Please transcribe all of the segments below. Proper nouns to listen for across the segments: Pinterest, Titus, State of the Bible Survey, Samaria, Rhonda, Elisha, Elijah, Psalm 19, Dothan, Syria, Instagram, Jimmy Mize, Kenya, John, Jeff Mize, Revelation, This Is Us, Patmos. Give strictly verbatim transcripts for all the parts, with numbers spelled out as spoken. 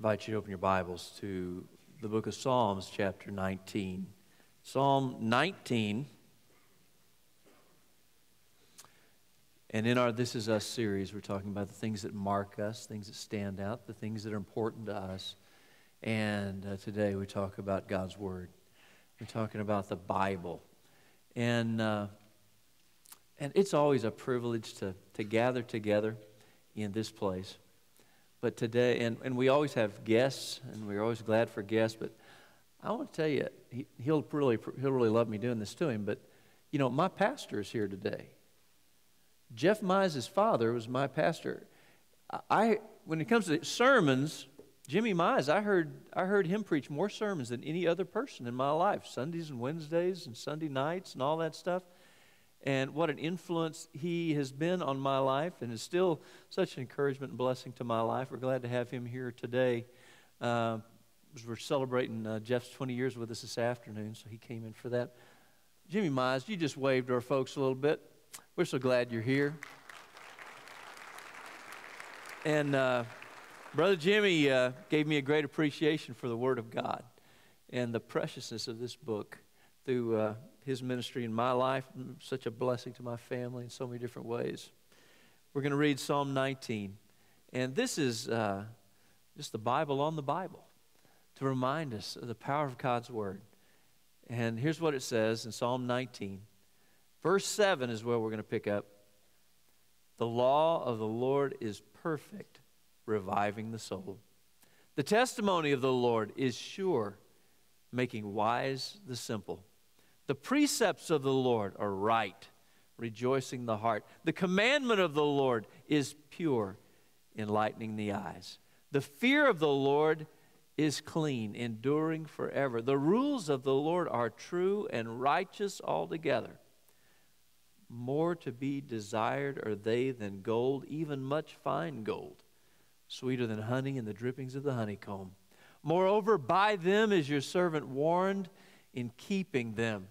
I invite you to open your Bibles to the book of Psalms, chapter nineteen. Psalm nineteen. And in our This Is Us series, we're talking about the things that mark us, things that stand out, the things that are important to us. And uh, today we talk about God's Word. We're talking about the Bible. And uh, and it's always a privilege to, to gather together in this place. But today, and, and we always have guests, and we're always glad for guests. But I want to tell you, he, he'll, really, he'll really love me doing this to him. But, you know, my pastor is here today. Jeff Mize's father was my pastor. I, when it comes to sermons, Jimmy Mize, I heard, I heard him preach more sermons than any other person in my life, Sundays and Wednesdays and Sunday nights and all that stuff. And what an influence he has been on my life and is still such an encouragement and blessing to my life. We're glad to have him here today. Uh, we're celebrating uh, Jeff's twenty years with us this afternoon, so he came in for that. Jimmy Mize, you just waved to our folks a little bit. We're so glad you're here. And uh, Brother Jimmy uh, gave me a great appreciation for the Word of God and the preciousness of this book through uh, his ministry in my life. Such a blessing to my family in so many different ways. We're going to read Psalm nineteen. And this is uh, just the Bible on the Bible to remind us of the power of God's Word. And here's what it says in Psalm nineteen. Verse seven is where we're going to pick up. The law of the Lord is perfect, reviving the soul. The testimony of the Lord is sure, making wise the simple. The precepts of the Lord are right, rejoicing the heart. The commandment of the Lord is pure, enlightening the eyes. The fear of the Lord is clean, enduring forever. The rules of the Lord are true and righteous altogether. More to be desired are they than gold, even much fine gold, sweeter than honey and the drippings of the honeycomb. Moreover, by them is your servant warned. In keeping them,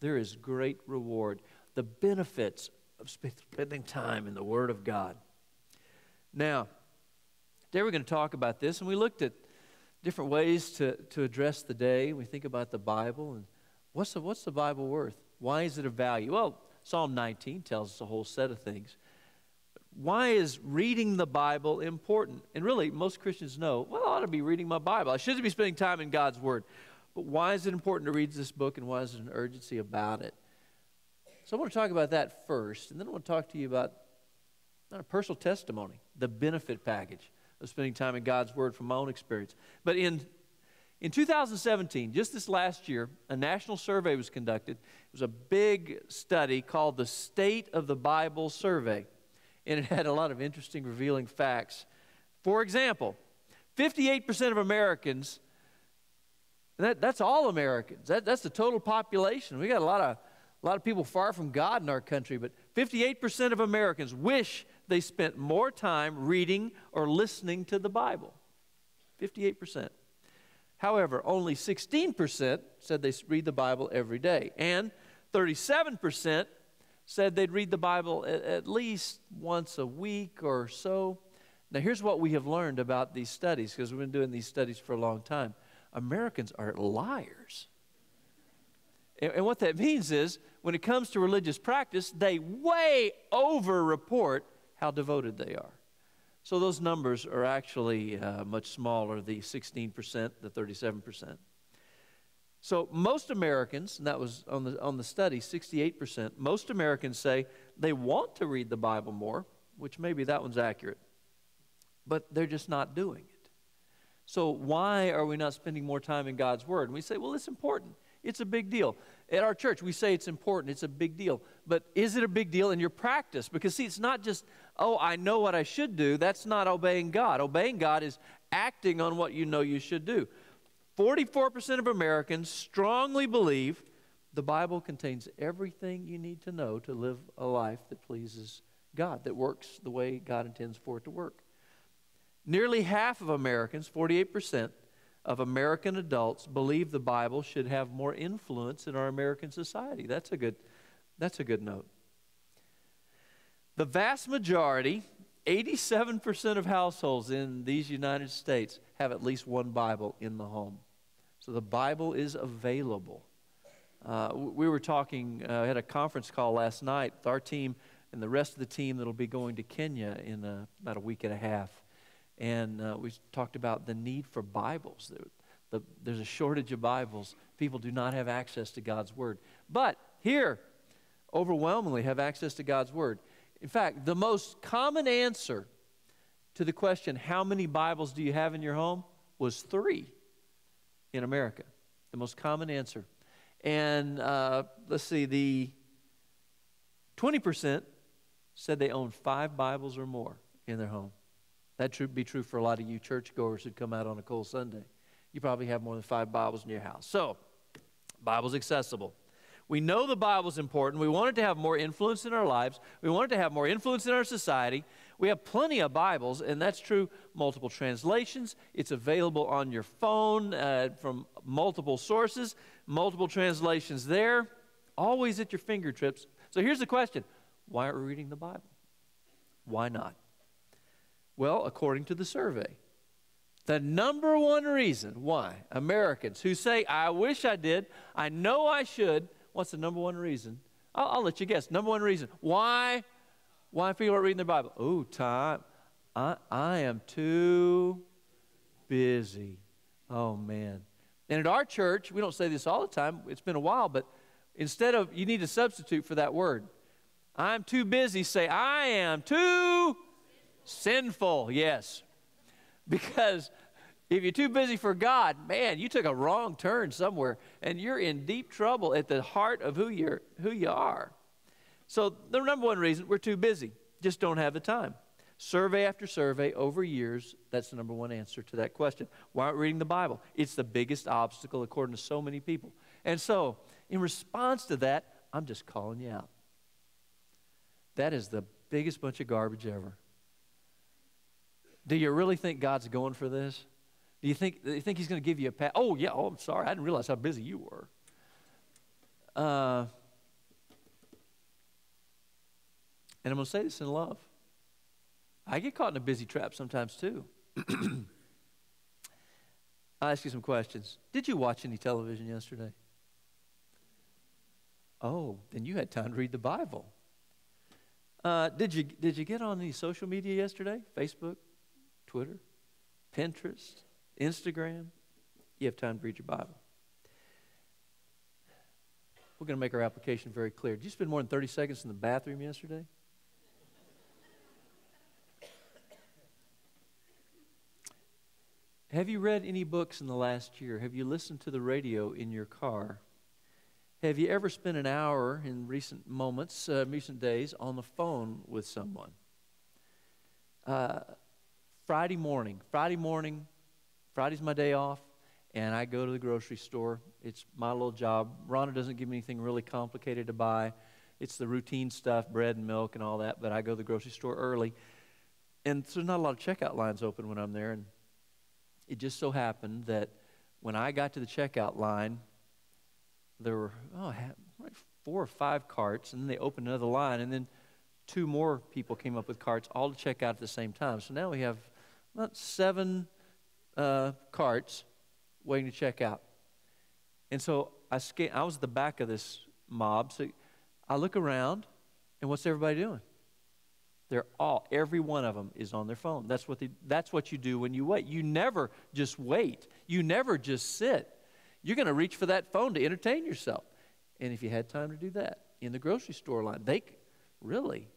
there is great reward. The benefits of spending time in the Word of God. Now, today we're going to talk about this, and we looked at different ways to, to address the day. We think about the Bible, and what's the, what's the Bible worth? Why is it of value? Well, Psalm nineteen tells us a whole set of things. Why is reading the Bible important? And really, most Christians know, well, I ought to be reading my Bible. I shouldn't be spending time in God's Word. But why is it important to read this book, and why is there an urgency about it? So I want to talk about that first, and then I want to talk to you about not a personal testimony, the benefit package of spending time in God's Word from my own experience. But in In two thousand seventeen, just this last year, a national survey was conducted. It was a big study called the State of the Bible Survey, and it had a lot of interesting, revealing facts. For example, fifty-eight percent of Americans, that, that's all Americans, that, that's the total population. We got a lot of, a lot of people far from God in our country, but fifty-eight percent of Americans wish they spent more time reading or listening to the Bible, fifty-eight percent. However, only sixteen percent said they read the Bible every day, and thirty-seven percent said they'd read the Bible at, at least once a week or so. Now, here's what we have learned about these studies, because we've been doing these studies for a long time. Americans are liars. And, and what that means is, when it comes to religious practice, they way over-report how devoted they are. So those numbers are actually uh, much smaller, the sixteen percent, the thirty-seven percent. So most Americans, and that was on the, on the study, sixty-eight percent, most Americans say they want to read the Bible more, which maybe that one's accurate, but they're just not doing it. So why are we not spending more time in God's Word? And we say, well, it's important. It's a big deal. At our church, we say it's important. It's a big deal. But is it a big deal in your practice? Because, see, it's not just, oh, I know what I should do. That's not obeying God. Obeying God is acting on what you know you should do. forty-four percent of Americans strongly believe the Bible contains everything you need to know to live a life that pleases God, that works the way God intends for it to work. Nearly half of Americans, forty-eight percent of American adults, believe the Bible should have more influence in our American society. That's a good, that's a good note. The vast majority eighty-seven percent of households in these United States have at least one Bible in the home. So the Bible is available. Uh, we were talking, uh, had a conference call last night with our team and the rest of the team that'll be going to Kenya in a, about a week and a half. And uh, we talked about the need for Bibles. The, the, there's a shortage of Bibles. People do not have access to God's Word. But here, overwhelmingly have access to God's Word. In fact, the most common answer to the question, how many Bibles do you have in your home, was three in America. The most common answer. And uh, let's see, the twenty percent said they owned five Bibles or more in their home. That should be true for a lot of you churchgoers who come out on a cold Sunday. You probably have more than five Bibles in your house. So, Bible's accessible. We know the Bible's important. We want it to have more influence in our lives. We want it to have more influence in our society. We have plenty of Bibles, and that's true. Multiple translations. It's available on your phone uh, from multiple sources. Multiple translations there. Always at your fingertips. So here's the question. Why aren't we reading the Bible? Why not? Well, according to the survey, the number one reason why Americans who say, I wish I did, I know I should, what's the number one reason? I'll, I'll let you guess. Number one reason. Why? Why people aren't reading their Bible? Oh, time. I, I am too busy. Oh, man. And at our church, we don't say this all the time. It's been a while, but instead of, you need to substitute for that word. I'm too busy. Say, I am too sinful. Yes. Because if you're too busy for God, man, you took a wrong turn somewhere, and you're in deep trouble at the heart of who you're, who you are. So the number one reason, we're too busy, just don't have the time. Survey after survey over years, that's the number one answer to that question. Why aren't we reading the Bible? It's the biggest obstacle according to so many people. And so in response to that, I'm just calling you out. That is the biggest bunch of garbage ever. Do you really think God's going for this? Do you think, do you think he's going to give you a pat? Oh, yeah, oh, I'm sorry. I didn't realize how busy you were. Uh, and I'm going to say this in love. I get caught in a busy trap sometimes, too. I'll ask you some questions. Did you watch any television yesterday? Oh, then you had time to read the Bible. Uh, did you, did you get on any social media yesterday? Facebook, Twitter, Pinterest, Instagram? You have time to read your Bible. We're going to make our application very clear. Did you spend more than thirty seconds in the bathroom yesterday? Have you read any books in the last year? Have you listened to the radio in your car? Have you ever spent an hour in recent moments, uh, recent days, on the phone with someone? Uh, Friday morning, Friday morning, Friday's my day off, and I go to the grocery store. It's my little job. Rhonda doesn't give me anything really complicated to buy. It's the routine stuff, bread and milk and all that, but I go to the grocery store early. And so there's not a lot of checkout lines open when I'm there. And it just so happened that when I got to the checkout line, there were oh, four or five carts, and then they opened another line, and then two more people came up with carts, all to check out at the same time. So now we have about seven uh, carts waiting to check out. And so I, scan, I was at the back of this mob, so I look around, and what's everybody doing? They're all, every one of them is on their phone. That's what, they, that's what you do when you wait. You never just wait. You never just sit. You're going to reach for that phone to entertain yourself. And if you had time to do that in the grocery store line, they really,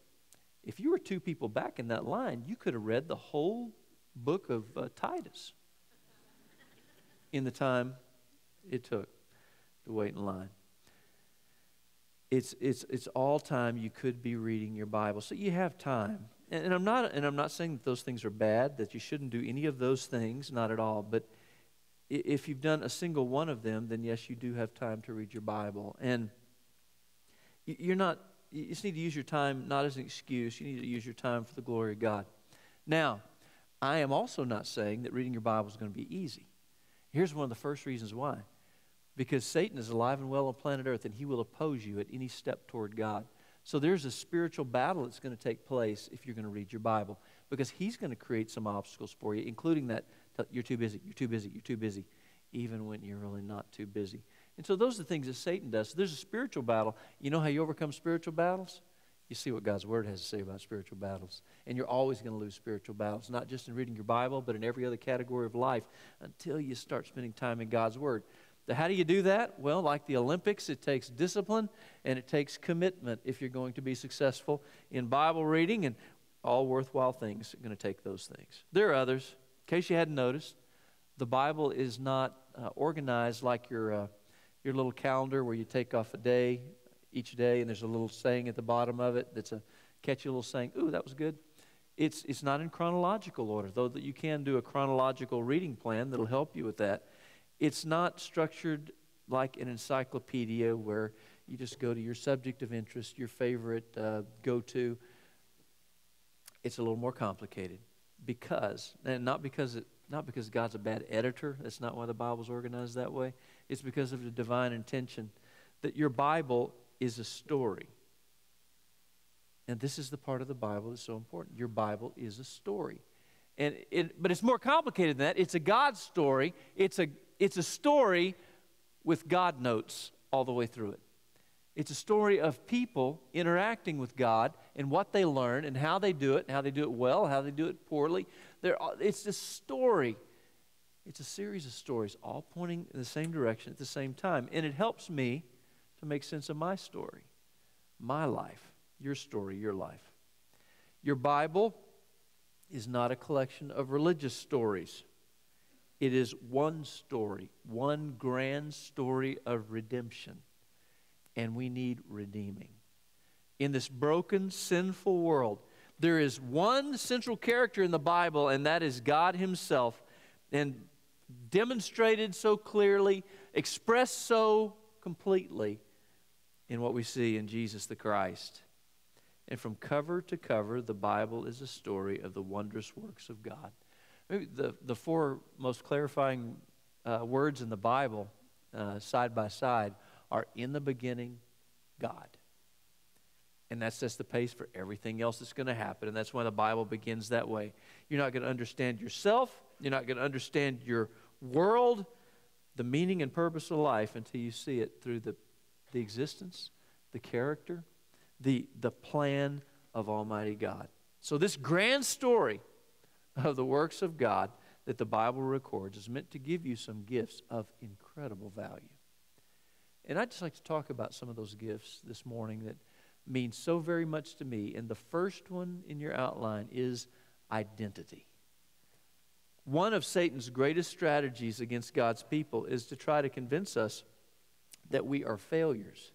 if you were two people back in that line, you could have read the whole book of uh, Titus in the time it took to wait in line. It's, it's, it's all time you could be reading your Bible. So you have time. And, and, I'm not, and I'm not saying that those things are bad, that you shouldn't do any of those things, not at all. But if you've done a single one of them, then yes, you do have time to read your Bible. And you're not, you just need to use your time not as an excuse. You need to use your time for the glory of God. Now, I am also not saying that reading your Bible is going to be easy. Here's one of the first reasons why. Because Satan is alive and well on planet Earth, and he will oppose you at any step toward God. So there's a spiritual battle that's going to take place if you're going to read your Bible. because he's going to create some obstacles for you, including that you're too busy, you're too busy, you're too busy, even when you're really not too busy. And so those are the things that Satan does. So there's a spiritual battle. You know how you overcome spiritual battles? You see what God's Word has to say about spiritual battles. And you're always going to lose spiritual battles, not just in reading your Bible, but in every other category of life until you start spending time in God's Word. So how do you do that? Well, like the Olympics, it takes discipline and it takes commitment if you're going to be successful in Bible reading, and all worthwhile things are going to take those things. There are others. In case you hadn't noticed, the Bible is not uh, organized like your, uh, your little calendar where you take off a day each day and there's a little saying at the bottom of it that's a catchy little saying. Ooh, that was good. It's, it's not in chronological order, though that you can do a chronological reading plan that'll help you with that. It's not structured like an encyclopedia where you just go to your subject of interest, your favorite uh, go-to. It's a little more complicated because, and not because, it, not because God's a bad editor. That's not why the Bible's organized that way. It's because of the divine intention that your Bible is a story. And this is the part of the Bible that's so important. Your Bible is a story. And it, but it's more complicated than that. It's a God story. It's a, it's a story with God notes all the way through it. It's a story of people interacting with God and what they learn and how they do it, and how they do it well, how they do it poorly. They're, it's a story. It's a series of stories all pointing in the same direction at the same time. And it helps me to make sense of my story, my life, your story, your life. Your Bible is not a collection of religious stories. It is one story, one grand story of redemption. And we need redeeming. In this broken, sinful world, there is one central character in the Bible, and that is God Himself, and demonstrated so clearly, expressed so completely in what we see in Jesus the Christ. And from cover to cover, the Bible is a story of the wondrous works of God. Maybe the, the four most clarifying uh, words in the Bible, uh, side by side, are in the beginning, God. And that sets the pace for everything else that's going to happen, and that's why the Bible begins that way. You're not going to understand yourself. You're not going to understand your world, the meaning and purpose of life, until you see it through the, the existence, the character, the, the plan of Almighty God. So this grand story of the works of God that the Bible records is meant to give you some gifts of incredible value. And I'd just like to talk about some of those gifts this morning that mean so very much to me. And the first one in your outline is identity. One of Satan's greatest strategies against God's people is to try to convince us that we are failures,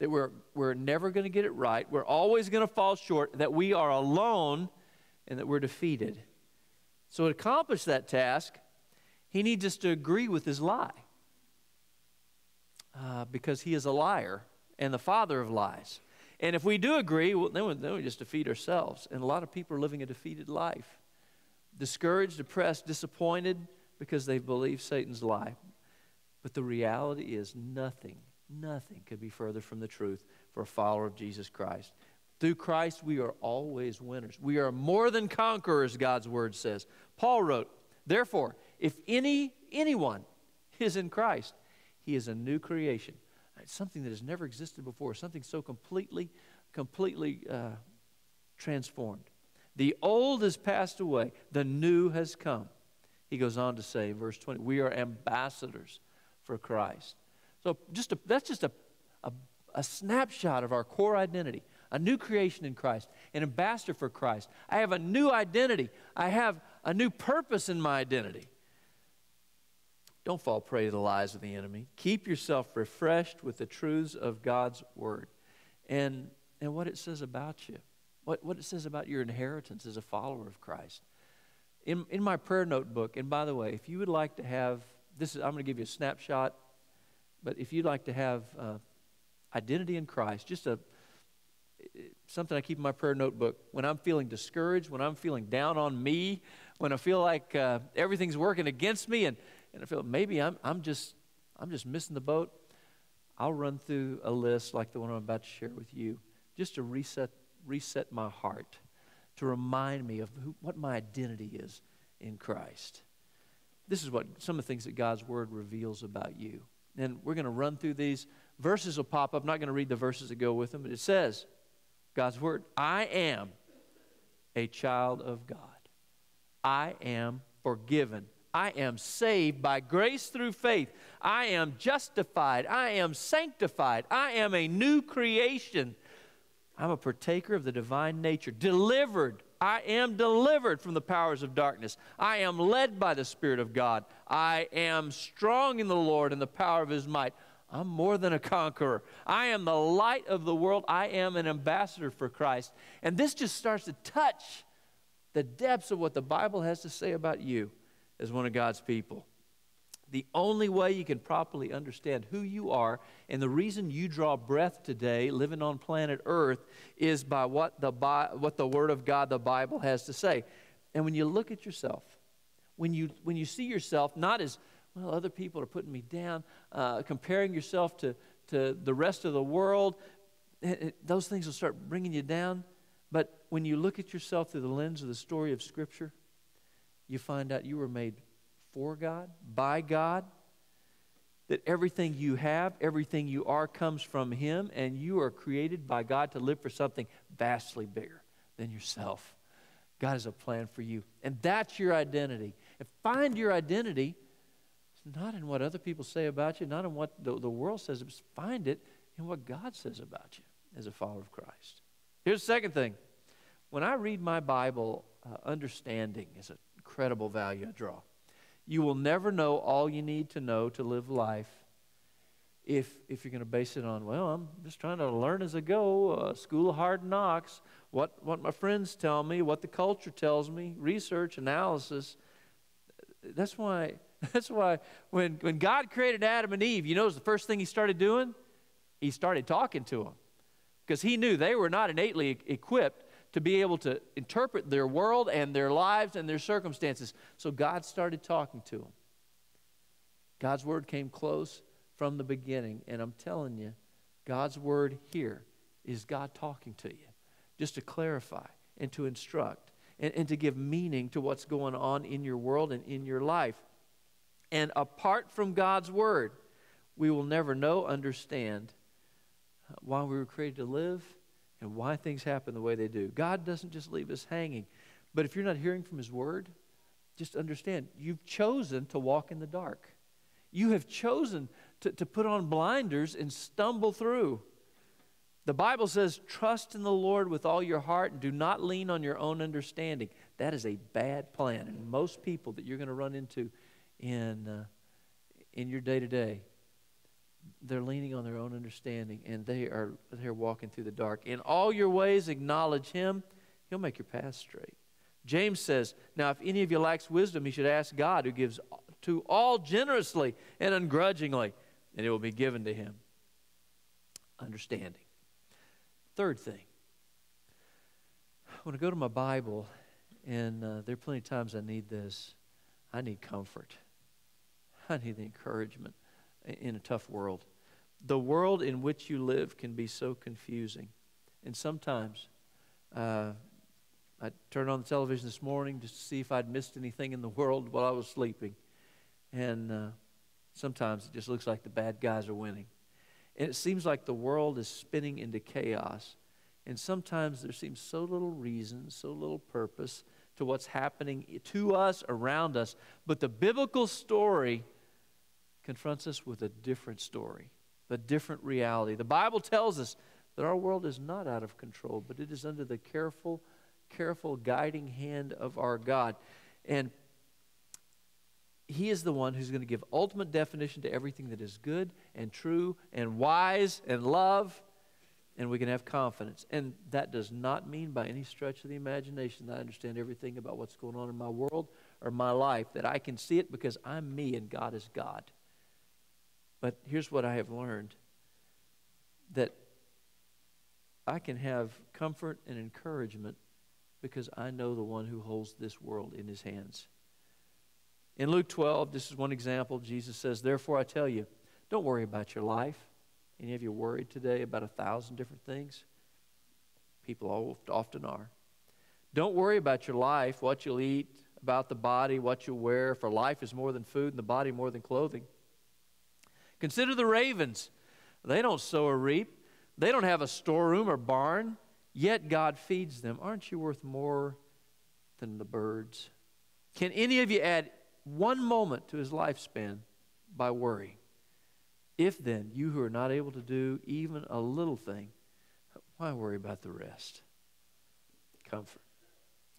that we're, we're never going to get it right, we're always going to fall short, that we are alone, and that we're defeated. So to accomplish that task, he needs us to agree with his lie, uh, because he is a liar and the father of lies. And if we do agree, well, then, we, then we just defeat ourselves. And a lot of people are living a defeated life, discouraged, depressed, disappointed, because they believe Satan's lie. But the reality is nothing, nothing could be further from the truth for a follower of Jesus Christ. Through Christ, we are always winners. We are more than conquerors, God's Word says. Paul wrote, therefore, if any anyone is in Christ, he is a new creation. It's something that has never existed before, something so completely, completely uh, transformed. The old has passed away, the new has come. He goes on to say in verse twenty, we are ambassadors for Christ. So just a, that's just a, a, a snapshot of our core identity. A new creation in Christ, an ambassador for Christ. I have a new identity. I have a new purpose in my identity. Don't fall prey to the lies of the enemy. Keep yourself refreshed with the truths of God's Word and, and what it says about you, what, what it says about your inheritance as a follower of Christ. In, in my prayer notebook, and by the way, if you would like to have, this is, I'm going to give you a snapshot, but if you'd like to have uh, identity in Christ, just a something I keep in my prayer notebook. When I'm feeling discouraged, when I'm feeling down on me, when I feel like uh, everything's working against me, and, and I feel maybe I'm, I'm, just, I'm just missing the boat, I'll run through a list like the one I'm about to share with you just to reset, reset my heart, to remind me of who, what my identity is in Christ. This is what some of the things that God's Word reveals about you. And we're going to run through these. Verses will pop up. I'm not going to read the verses that go with them, but it says, God's Word, I am a child of God. I am forgiven. I am saved by grace through faith. I am justified. I am sanctified. I am a new creation. I'm a partaker of the divine nature. Delivered. I am delivered from the powers of darkness. I am led by the Spirit of God. I am strong in the Lord and the power of His might. I'm more than a conqueror. I am the light of the world. I am an ambassador for Christ. And this just starts to touch the depths of what the Bible has to say about you as one of God's people. The only way you can properly understand who you are and the reason you draw breath today living on planet Earth is by what the, what the Word of God, the Bible, has to say. And when you look at yourself, when you, when you see yourself not as, well, other people are putting me down, uh, comparing yourself to, to the rest of the world, it, it, those things will start bringing you down. But when you look at yourself through the lens of the story of Scripture, you find out you were made for God, by God, that everything you have, everything you are comes from Him, and you are created by God to live for something vastly bigger than yourself. God has a plan for you, and that's your identity. And find your identity, it's not in what other people say about you, not in what the, the world says, but find it in what God says about you as a follower of Christ. Here's the second thing. When I read my Bible, uh, understanding is a incredible value I draw. You will never know all you need to know to live life if, if you're going to base it on, well, I'm just trying to learn as I go, uh, school of hard knocks, what, what my friends tell me, what the culture tells me, research, analysis. That's why, that's why when, when God created Adam and Eve, you know the first thing He started doing? He started talking to them because He knew they were not innately equipped to be able to interpret their world and their lives and their circumstances. So God started talking to them. God's Word came close from the beginning. And I'm telling you, God's Word here is God talking to you, just to clarify and to instruct and, and to give meaning to what's going on in your world and in your life. And apart from God's Word, we will never know, understand why we were created to live and why things happen the way they do. God doesn't just leave us hanging. But if you're not hearing from His Word, just understand, you've chosen to walk in the dark. You have chosen to, to put on blinders and stumble through. The Bible says, trust in the Lord with all your heart and do not lean on your own understanding. That is a bad plan. And most people that you're going to run into in, uh, in your day-to-day, they're leaning on their own understanding, and they are they're walking through the dark. In all your ways acknowledge Him. He'll make your path straight. James says, now if any of you lacks wisdom, he should ask God, who gives to all generously and ungrudgingly, and it will be given to him. Understanding. Third thing. When I go to my Bible, and uh, there are plenty of times I need this, I need comfort. I need the encouragement. In a tough world, the world in which you live can be so confusing. And sometimes uh, I turned on the television this morning just to see if I'd missed anything in the world while I was sleeping. And uh, sometimes it just looks like the bad guys are winning. And it seems like the world is spinning into chaos. And sometimes there seems so little reason, so little purpose to what's happening to us, around us. But the biblical story confronts us with a different story, a different reality. The Bible tells us that our world is not out of control, but it is under the careful, careful guiding hand of our God. And He is the one who's going to give ultimate definition to everything that is good and true and wise and love, and we can have confidence. And that does not mean by any stretch of the imagination that I understand everything about what's going on in my world or my life, that I can see it because I'm me and God is God. But here's what I have learned, that I can have comfort and encouragement because I know the one who holds this world in His hands. In Luke twelve, this is one example. Jesus says, therefore I tell you, don't worry about your life. Any of you worried today about a thousand different things? People often are. Don't worry about your life, what you'll eat, about the body, what you'll wear, for life is more than food and the body more than clothing. Consider the ravens. They don't sow or reap. They don't have a storeroom or barn, yet God feeds them. Aren't you worth more than the birds? Can any of you add one moment to his lifespan by worry? If then, you who are not able to do even a little thing, why worry about the rest? Comfort,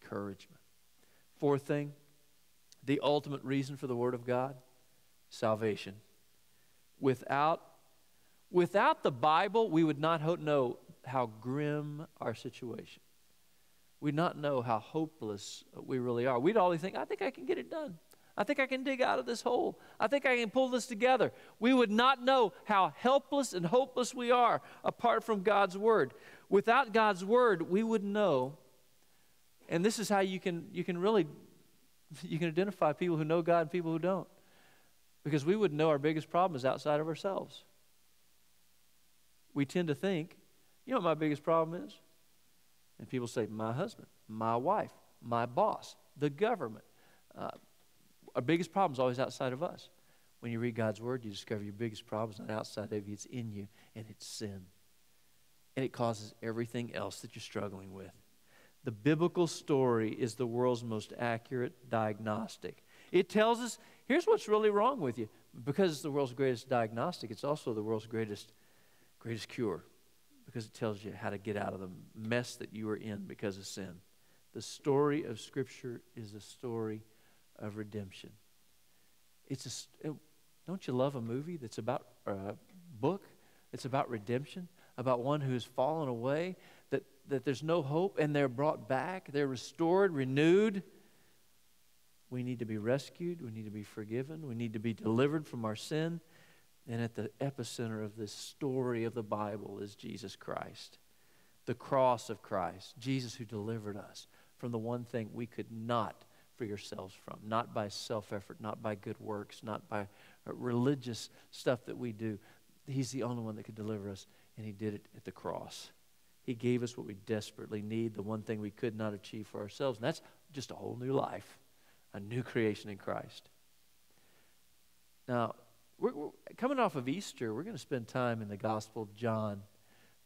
encouragement. Fourth thing, the ultimate reason for the Word of God, salvation. Without, without the Bible, we would not ho- know how grim our situation. We'd not know how hopeless we really are. We'd always think, I think I can get it done. I think I can dig out of this hole. I think I can pull this together. We would not know how helpless and hopeless we are apart from God's Word. Without God's Word, we would know, and this is how you can, you can really, you can identify people who know God and people who don't, because we would know our biggest problem is outside of ourselves. We tend to think, you know what my biggest problem is? And people say, my husband, my wife, my boss, the government, uh, our biggest problem is always outside of us. When you read God's Word, you discover your biggest problem is not outside of you, it's in you, and it's sin. And it causes everything else that you're struggling with. The biblical story is the world's most accurate diagnostic. It tells us, here's what's really wrong with you. Because it's the world's greatest diagnostic, it's also the world's greatest, greatest cure, because it tells you how to get out of the mess that you are in because of sin. The story of Scripture is a story of redemption. It's a, don't you love a movie that's about, or a book that's about redemption, about one who has fallen away, that, that there's no hope, and they're brought back, they're restored, renewed. We need to be rescued, we need to be forgiven, we need to be delivered from our sin, and at the epicenter of this story of the Bible is Jesus Christ, the cross of Christ, Jesus who delivered us from the one thing we could not free yourselves from, not by self-effort, not by good works, not by religious stuff that we do. He's the only one that could deliver us, and he did it at the cross. He gave us what we desperately need, the one thing we could not achieve for ourselves, and that's just a whole new life, a new creation in Christ. Now, we're, we're coming off of Easter, we're going to spend time in the Gospel of John.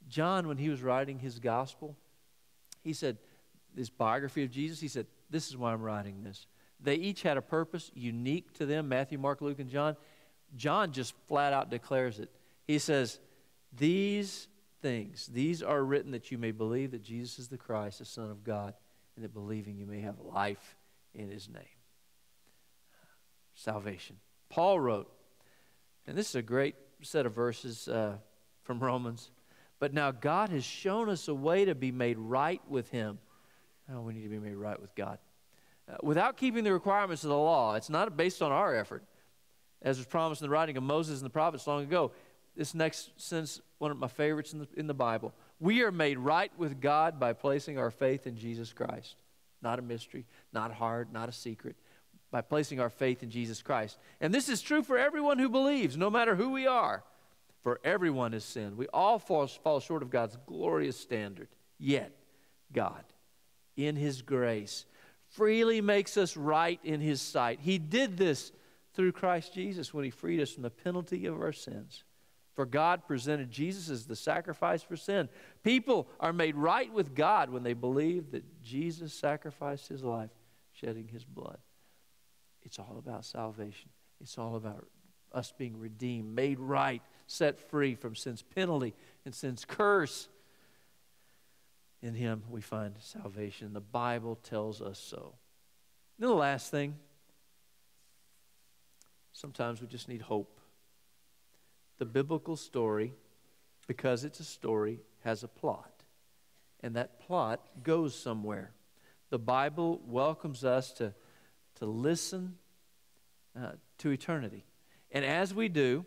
John, when he was writing his Gospel, he said, this biography of Jesus, he said, this is why I'm writing this. They each had a purpose unique to them, Matthew, Mark, Luke, and John. John just flat out declares it. He says, these things, these are written that you may believe that Jesus is the Christ, the Son of God, and that believing you may have life in his name. Salvation. Paul wrote, and this is a great set of verses uh, from Romans, but now God has shown us a way to be made right with him. Oh, we need to be made right with God. Uh, without keeping the requirements of the law, it's not based on our effort. As was promised in the writing of Moses and the prophets long ago, this next sentence, one of my favorites in the, in the Bible, we are made right with God by placing our faith in Jesus Christ. Not a mystery, not hard, not a secret. By placing our faith in Jesus Christ. And this is true for everyone who believes, no matter who we are. For everyone has sinned. We all fall, fall short of God's glorious standard. Yet, God, in his grace, freely makes us right in his sight. He did this through Christ Jesus when he freed us from the penalty of our sins. For God presented Jesus as the sacrifice for sin. People are made right with God when they believe that Jesus sacrificed his life, shedding his blood. It's all about salvation. It's all about us being redeemed, made right, set free from sin's penalty and sin's curse. In him we find salvation. The Bible tells us so. And the last thing, sometimes we just need hope. The biblical story, because it's a story, has a plot. And that plot goes somewhere. The Bible welcomes us to, to listen uh, to eternity. And as we do,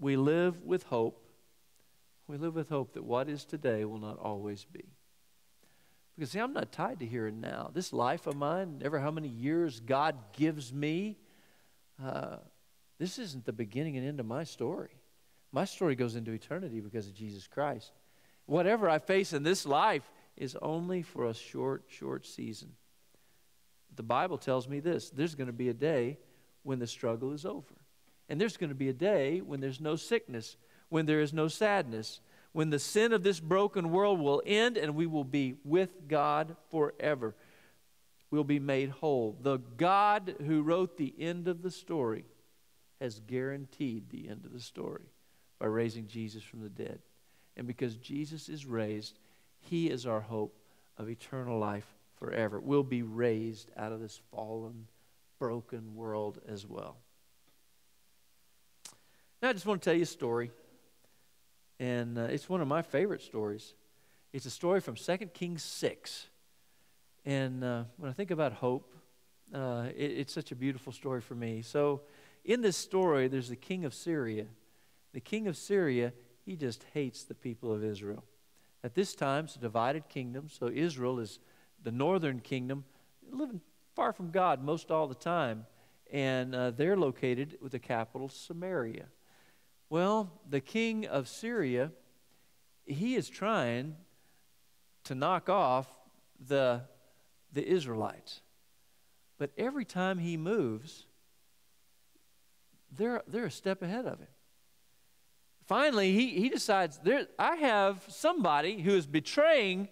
we live with hope. We live with hope that what is today will not always be. Because, see, I'm not tied to here and now. This life of mine, never how many years God gives me, uh, this isn't the beginning and end of my story. My story goes into eternity because of Jesus Christ. Whatever I face in this life is only for a short, short season. The Bible tells me this. There's going to be a day when the struggle is over. And there's going to be a day when there's no sickness, when there is no sadness, when the sin of this broken world will end and we will be with God forever. We'll be made whole. The God who wrote the end of the story has guaranteed the end of the story by raising Jesus from the dead. And because Jesus is raised, he is our hope of eternal life forever. We'll be raised out of this fallen, broken world as well. Now I just want to tell you a story. And uh, it's one of my favorite stories. It's a story from Second Kings six. And uh, when I think about hope, uh, it, it's such a beautiful story for me. So in this story, there's the king of Syria. The king of Syria, he just hates the people of Israel. At this time, it's a divided kingdom. So Israel is the northern kingdom, living far from God most all the time. And uh, they're located with the capital, Samaria. Well, the king of Syria, he is trying to knock off the, the Israelites. But every time he moves, they're, they're a step ahead of him. Finally, he, he decides, there, I have somebody who is betraying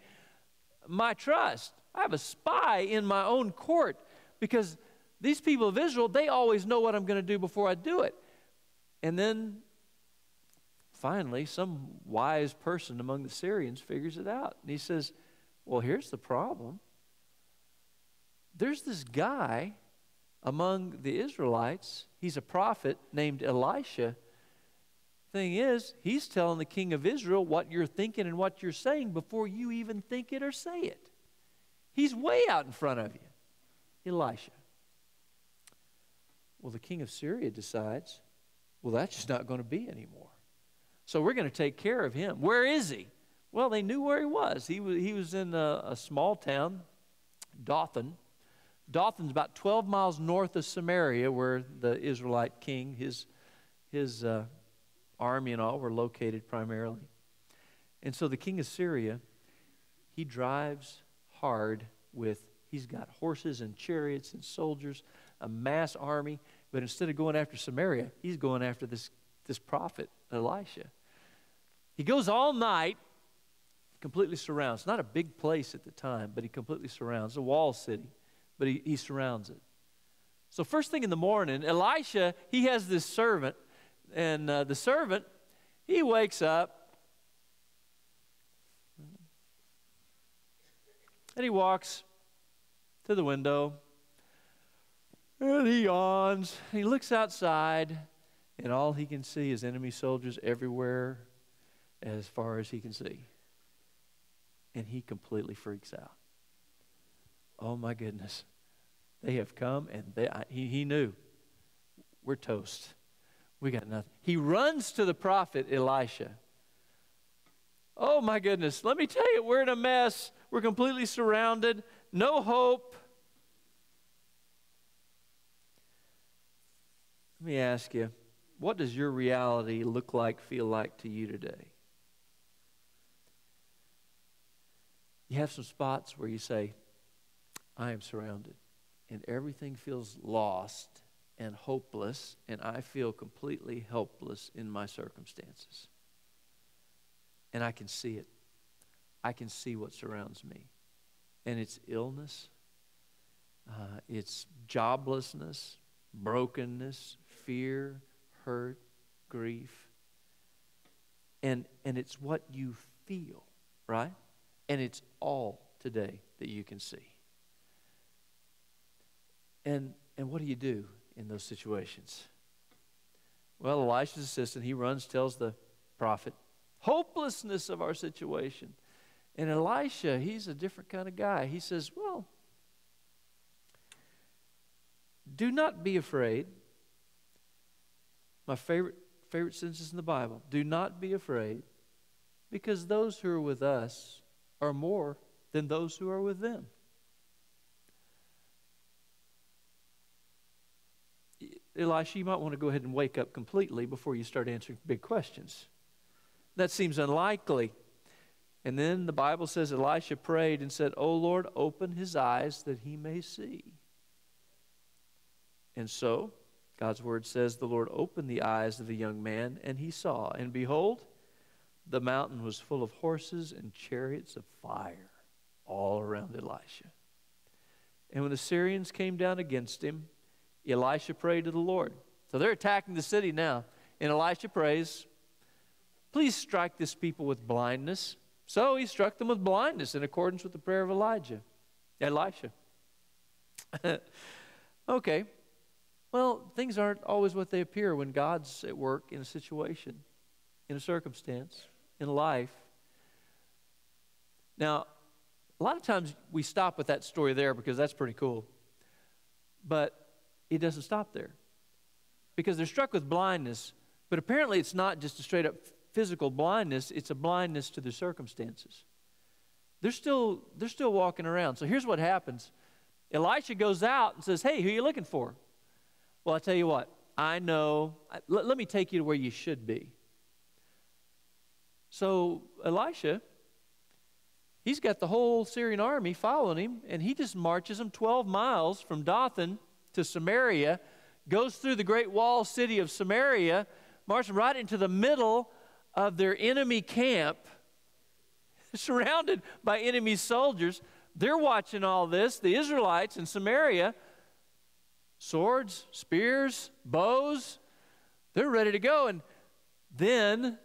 my trust. I have a spy in my own court because these people of Israel, they always know what I'm going to do before I do it. And then finally, some wise person among the Syrians figures it out. And he says, well, here's the problem. There's this guy among the Israelites. He's a prophet named Elisha. Thing is, he's telling the king of Israel what you're thinking and what you're saying before you even think it or say it. He's way out in front of you, Elisha. Well, the king of Syria decides, well, that's just not going to be anymore. So we're going to take care of him. Where is he? Well, they knew where he was. He was, he was in a, a small town, Dothan. Dothan's about twelve miles north of Samaria, where the Israelite king, his, his uh, army and all were located primarily. And so the king of Syria, he drives hard with, he's got horses and chariots and soldiers, a mass army. But instead of going after Samaria, he's going after this, this prophet, Elisha. He goes all night, completely surrounds. Not a big place at the time, but he completely surrounds. It's a wall city, but he, he surrounds it. So first thing in the morning, Elisha, he has this servant, and uh, the servant, he wakes up, and he walks to the window, and he yawns, and he looks outside, and all he can see is enemy soldiers everywhere as far as he can see. And he completely freaks out. Oh, my goodness. They have come, and they, I, he, he knew. We're toast. We got nothing. He runs to the prophet Elisha. Oh, my goodness. Let me tell you, we're in a mess. We're completely surrounded. No hope. Let me ask you, what does your reality look like, feel like to you today? You have some spots where you say, I am surrounded, and everything feels lost and hopeless, and I feel completely helpless in my circumstances. And I can see it. I can see what surrounds me. And it's illness, uh, it's joblessness, brokenness, fear, hurt, grief. And, and it's what you feel, right? And it's all today that you can see. And, and what do you do in those situations? Well, Elisha's assistant, he runs, tells the prophet, hopelessness of our situation. And Elisha, he's a different kind of guy. He says, well, do not be afraid. My favorite, favorite sentence in the Bible. Do not be afraid, because those who are with us are more than those who are with them. Elisha, you might want to go ahead and wake up completely before you start answering big questions. That seems unlikely. And then the Bible says Elisha prayed and said, "O Lord, open his eyes that he may see." And so God's word says the Lord opened the eyes of the young man, and he saw. And behold, the mountain was full of horses and chariots of fire all around Elisha. And when the Syrians came down against him, Elisha prayed to the Lord. So they're attacking the city now. And Elisha prays, "Please strike this people with blindness." So he struck them with blindness in accordance with the prayer of Elijah, Elisha. Okay. Well, things aren't always what they appear when God's at work in a situation, in a circumstance, in life. Now, a lot of times we stop with that story there because that's pretty cool. But it doesn't stop there, because they're struck with blindness. But apparently it's not just a straight-up physical blindness, it's a blindness to their circumstances. They're still, they're still walking around. So here's what happens. Elisha goes out and says, "Hey, who are you looking for?" "Well, I tell you what, I know. Let, let me take you to where you should be." So Elisha, he's got the whole Syrian army following him, and he just marches them twelve miles from Dothan to Samaria, goes through the great wall city of Samaria, marches right into the middle of their enemy camp, surrounded by enemy soldiers. They're watching all this, the Israelites in Samaria, swords, spears, bows, they're ready to go. And then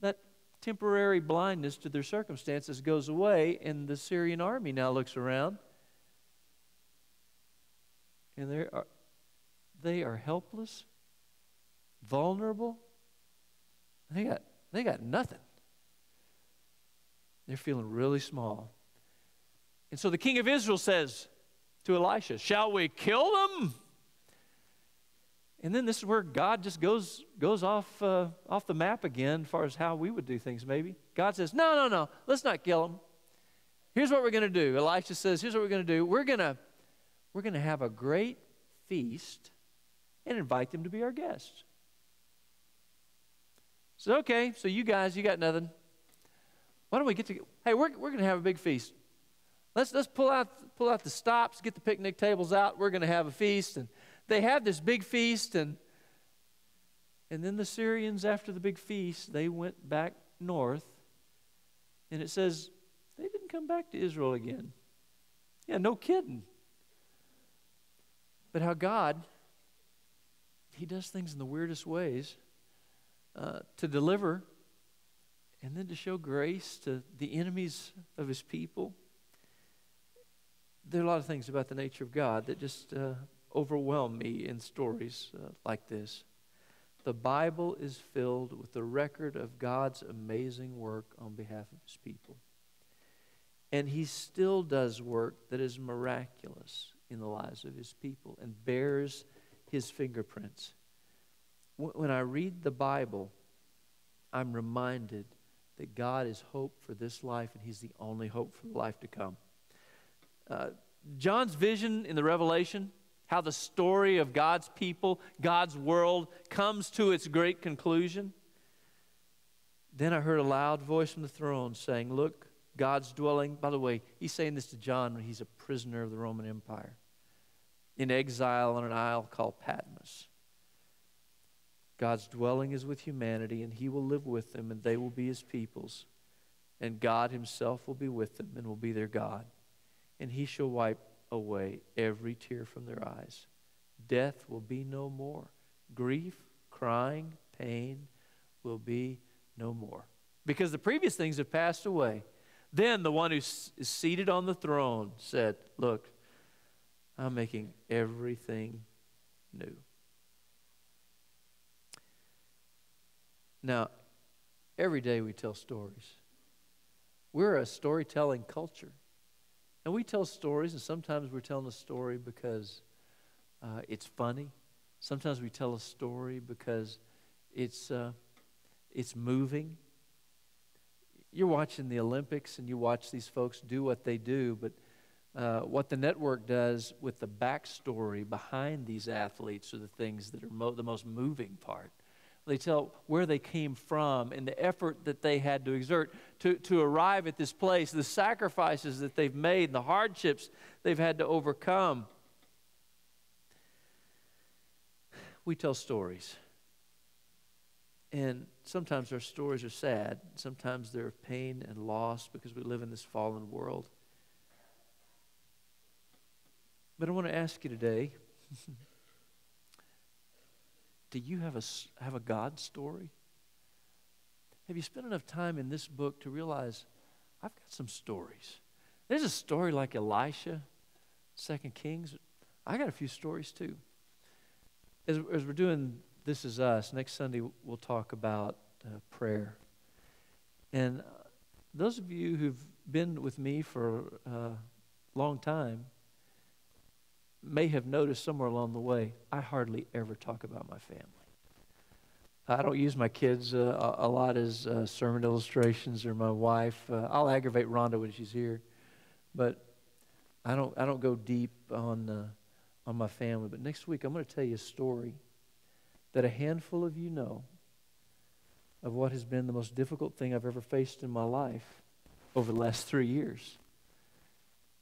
that temporary blindness to their circumstances goes away, and the Syrian army now looks around, and they are, they are helpless, vulnerable. They got, they got nothing. They're feeling really small. And so the king of Israel says to Elisha, "Shall we kill them?" And then this is where God just goes, goes off, uh, off the map again as far as how we would do things maybe. God says, "No, no, no, let's not kill them. Here's what we're going to do." Elisha says, "Here's what we're going to do. We're going to, we're going to have a great feast and invite them to be our guests." So, okay, so you guys, you got nothing. Why don't we get to, hey, we're, we're going to have a big feast. Let's, let's pull out, pull out the stops, get the picnic tables out. We're going to have a feast. And they have this big feast. And, and then the Syrians, after the big feast, they went back north. And it says they didn't come back to Israel again. Yeah, no kidding. But how God, he does things in the weirdest ways uh, to deliver and then to show grace to the enemies of his people. There are a lot of things about the nature of God that just uh, overwhelm me in stories uh, like this. The Bible is filled with the record of God's amazing work on behalf of his people. And he still does work that is miraculous in the lives of his people and bears his fingerprints. When I read the Bible, I'm reminded that God is hope for this life, and he's the only hope for the life to come. Uh, John's vision in the Revelation, how the story of God's people, God's world, comes to its great conclusion. Then I heard a loud voice from the throne saying, "Look, God's dwelling." By the way, he's saying this to John when he's a prisoner of the Roman Empire, in exile on an isle called Patmos. God's dwelling is with humanity, and he will live with them, and they will be his peoples. And God himself will be with them and will be their God. And he shall wipe away every tear from their eyes. Death will be no more. Grief, crying, pain will be no more, because the previous things have passed away. Then the one who is seated on the throne said, "Look, I'm making everything new." Now, every day we tell stories. We're a storytelling culture. And we tell stories, and sometimes we're telling a story because uh, it's funny. Sometimes we tell a story because it's, uh, it's moving. You're watching the Olympics, and you watch these folks do what they do, but Uh, what the network does with the backstory behind these athletes are the things that are mo the most moving part. They tell where they came from and the effort that they had to exert to, to arrive at this place, the sacrifices that they've made, the hardships they've had to overcome. We tell stories. And sometimes our stories are sad. Sometimes they're of pain and loss because we live in this fallen world. But I want to ask you today, do you have a, have a God story? Have you spent enough time in this book to realize, I've got some stories. There's a story like Elisha, Second Kings. I got a few stories too. As, as we're doing This Is Us, next Sunday we'll talk about uh, prayer. And uh, those of you who've been with me for a uh, long time may have noticed somewhere along the way, I hardly ever talk about my family. I don't use my kids uh, a lot as uh, sermon illustrations or my wife. Uh, I'll aggravate Rhonda when she's here, but I don't. I don't go deep on uh, on my family. But next week I'm going to tell you a story that a handful of you know of what has been the most difficult thing I've ever faced in my life over the last three years,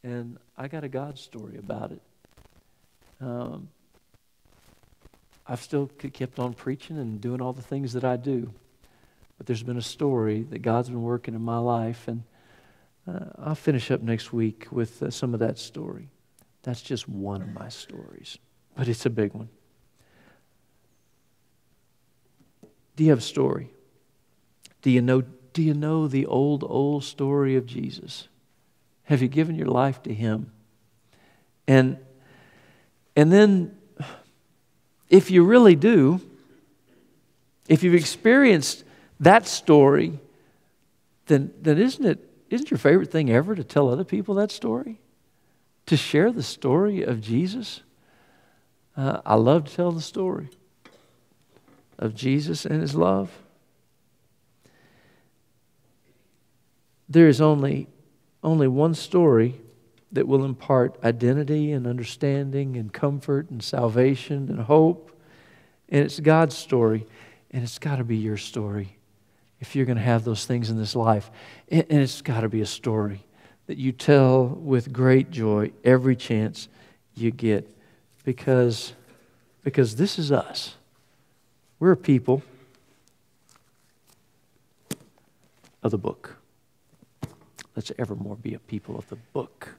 and I got a God story about it. Um, I've still kept on preaching and doing all the things that I do, but there's been a story that God's been working in my life, and uh, I'll finish up next week with uh, some of that story. That's just one of my stories, but it's a big one. Do you have a story? Do you know? Do you know the old, old story of Jesus? Have you given your life to Him? And And then, if you really do, if you've experienced that story, then, then isn't it, isn't your favorite thing ever to tell other people that story? To share the story of Jesus? Uh, I love to tell the story of Jesus and His love. There is only, only one story that will impart identity and understanding and comfort and salvation and hope. And it's God's story. And it's got to be your story if you're going to have those things in this life. And it's got to be a story that you tell with great joy every chance you get. Because, because this is us. We're a people of the book. Let's evermore be a people of the book.